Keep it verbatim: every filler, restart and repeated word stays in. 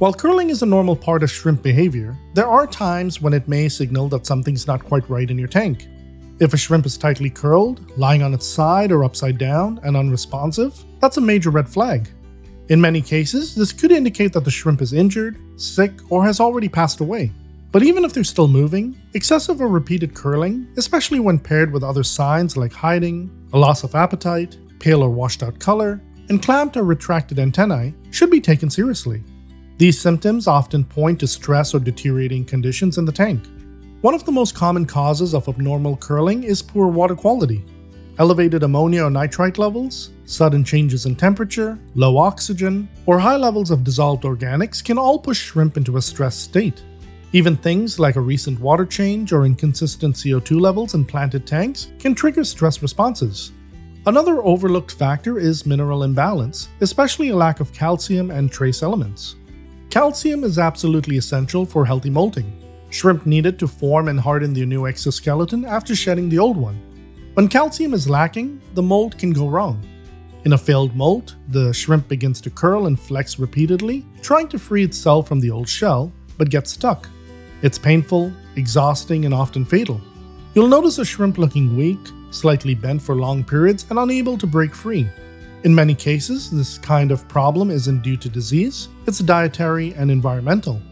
While curling is a normal part of shrimp behavior, there are times when it may signal that something's not quite right in your tank. If a shrimp is tightly curled, lying on its side or upside down, and unresponsive, that's a major red flag. In many cases, this could indicate that the shrimp is injured, sick, or has already passed away. But even if they're still moving, excessive or repeated curling, especially when paired with other signs like hiding, a loss of appetite, pale or washed out color, and clamped or retracted antennae, should be taken seriously. These symptoms often point to stress or deteriorating conditions in the tank. One of the most common causes of abnormal curling is poor water quality. Elevated ammonia or nitrite levels, sudden changes in temperature, low oxygen, or high levels of dissolved organics can all push shrimp into a stressed state. Even things like a recent water change or inconsistent C O two levels in planted tanks can trigger stress responses. Another overlooked factor is mineral imbalance, especially a lack of calcium and trace elements. Calcium is absolutely essential for healthy molting. Shrimp need it to form and harden their new exoskeleton after shedding the old one. When calcium is lacking, the molt can go wrong. In a failed molt, the shrimp begins to curl and flex repeatedly, trying to free itself from the old shell, but gets stuck. It's painful, exhausting, and often fatal. You'll notice a shrimp looking weak, slightly bent for long periods, and unable to break free. In many cases, this kind of problem isn't due to disease, it's dietary and environmental.